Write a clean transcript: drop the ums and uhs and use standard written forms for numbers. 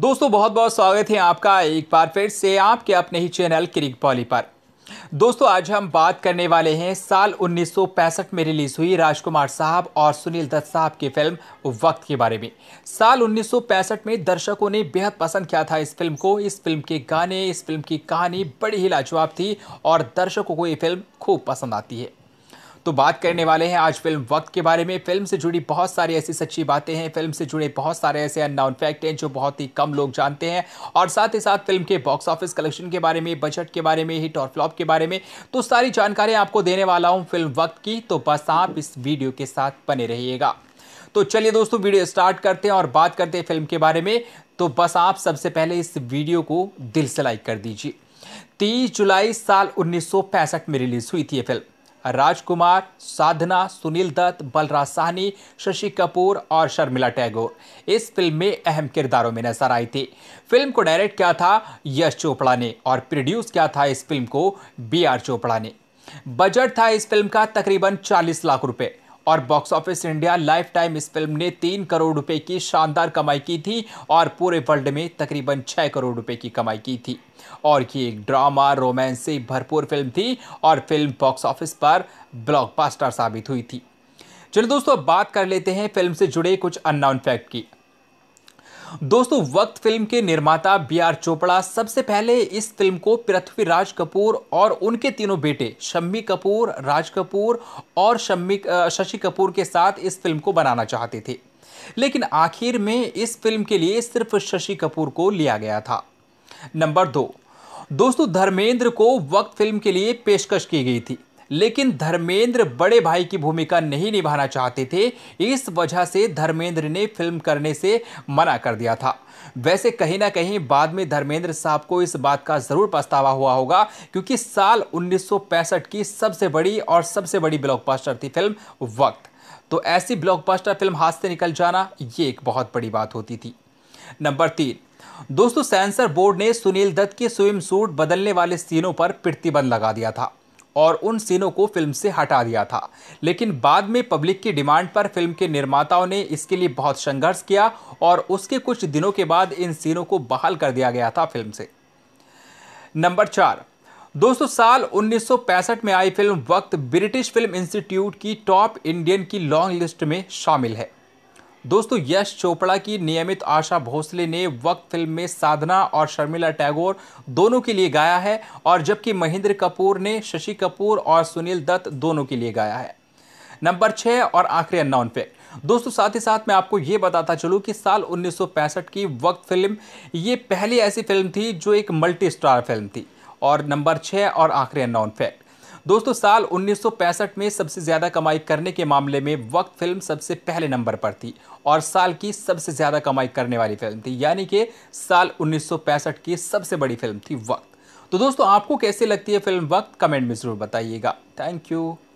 दोस्तों बहुत बहुत स्वागत है आपका एक बार फिर से आपके अपने ही चैनल किरिकपॉली पर। दोस्तों आज हम बात करने वाले हैं साल 1965 में रिलीज़ हुई राजकुमार साहब और सुनील दत्त साहब की फिल्म वक्त के बारे में। साल 1965 में दर्शकों ने बेहद पसंद किया था इस फिल्म को। इस फिल्म के गाने, इस फिल्म की कहानी बड़ी ही लाजवाब थी और दर्शकों को ये फिल्म खूब पसंद आती है। तो बात करने वाले हैं आज फिल्म वक्त के बारे में। फिल्म से जुड़ी बहुत सारी ऐसी सच्ची बातें हैं, फिल्म से जुड़े बहुत सारे ऐसे अननोन फैक्ट हैं जो बहुत ही कम लोग जानते हैं, और साथ ही साथ फिल्म के बॉक्स ऑफिस कलेक्शन के बारे में, बजट के बारे में, हिट और फ्लॉप के बारे में, तो सारी जानकारी आपको देने वाला हूं फिल्म वक्त की। तो बस आप इस वीडियो के साथ बने रहिएगा। तो चलिए दोस्तों वीडियो स्टार्ट करते हैं और बात करते हैं फिल्म के बारे में। तो बस आप सबसे पहले इस वीडियो को दिल से लाइक कर दीजिए। 30 जुलाई साल 1965 में रिलीज हुई थी ये फिल्म। राजकुमार, साधना, सुनील दत्त, बलराज साहनी, शशि कपूर और शर्मिला टैगोर इस फिल्म में अहम किरदारों में नजर आई थी। फिल्म को डायरेक्ट किया था यश चोपड़ा ने और प्रोड्यूस किया था इस फिल्म को BR चोपड़ा ने। बजट था इस फिल्म का तकरीबन 40 लाख रुपए और box office India lifetime इस फिल्म ने 3 करोड़ रुपए की शानदार कमाई की थी और पूरे वर्ल्ड में तकरीबन 6 करोड़ रुपए की कमाई की थी। और ये एक ड्रामा रोमांस से भरपूर फिल्म थी और फिल्म बॉक्स ऑफिस पर ब्लॉकबस्टर साबित हुई थी। चलिए दोस्तों बात कर लेते हैं फिल्म से जुड़े कुछ अननोन फैक्ट की। दोस्तों वक्त फिल्म के निर्माता BR चोपड़ा सबसे पहले इस फिल्म को पृथ्वीराज कपूर और उनके तीनों बेटे शम्मी कपूर, राज कपूर और शशि कपूर के साथ इस फिल्म को बनाना चाहते थे, लेकिन आखिर में इस फिल्म के लिए सिर्फ शशि कपूर को लिया गया था। नंबर 2, दोस्तों धर्मेंद्र को वक्त फिल्म के लिए पेशकश की गई थी, लेकिन धर्मेंद्र बड़े भाई की भूमिका नहीं निभाना चाहते थे। इस वजह से धर्मेंद्र ने फिल्म करने से मना कर दिया था। वैसे कहीं ना कहीं बाद में धर्मेंद्र साहब को इस बात का ज़रूर पछतावा हुआ होगा, क्योंकि साल 1965 की सबसे बड़ी ब्लॉकबस्टर थी फिल्म वक्त। तो ऐसी ब्लॉकबस्टर फिल्म हाथ से निकल जाना ये एक बहुत बड़ी बात होती थी। नंबर 3, दोस्तों सेंसर बोर्ड ने सुनील दत्त के स्विम सूट बदलने वाले सीनों पर प्रतिबंध लगा दिया था और उन सीनों को फिल्म से हटा दिया था, लेकिन बाद में पब्लिक की डिमांड पर फिल्म के निर्माताओं ने इसके लिए बहुत संघर्ष किया और उसके कुछ दिनों के बाद इन सीनों को बहाल कर दिया गया था फिल्म से। नंबर 4, दोस्तों साल 1965 में आई film Waqt British film institute की टॉप इंडियन की लॉन्ग लिस्ट में शामिल है। दोस्तों यश चोपड़ा की नियमित आशा भोसले ने वक्त फिल्म में साधना और शर्मिला टैगोर दोनों के लिए गाया है, और जबकि महेंद्र कपूर ने शशि कपूर और सुनील दत्त दोनों के लिए गाया है। नंबर 6 और आखिरी अननोन फैक्ट। दोस्तों साथ ही साथ मैं आपको ये बताता चलूँ कि साल 1965 की वक्त फिल्म ये पहली ऐसी फिल्म थी जो एक मल्टी स्टार फिल्म थी। और नंबर 6 और आखिरी अननोन फैक्ट। दोस्तों साल 1965 में सबसे ज़्यादा कमाई करने के मामले में वक्त फिल्म सबसे पहले नंबर पर थी और साल की सबसे ज़्यादा कमाई करने वाली फिल्म थी, यानी कि साल 1965 की सबसे बड़ी फिल्म थी वक्त। तो दोस्तों आपको कैसे लगती है फिल्म वक्त, कमेंट में ज़रूर बताइएगा। Thank you.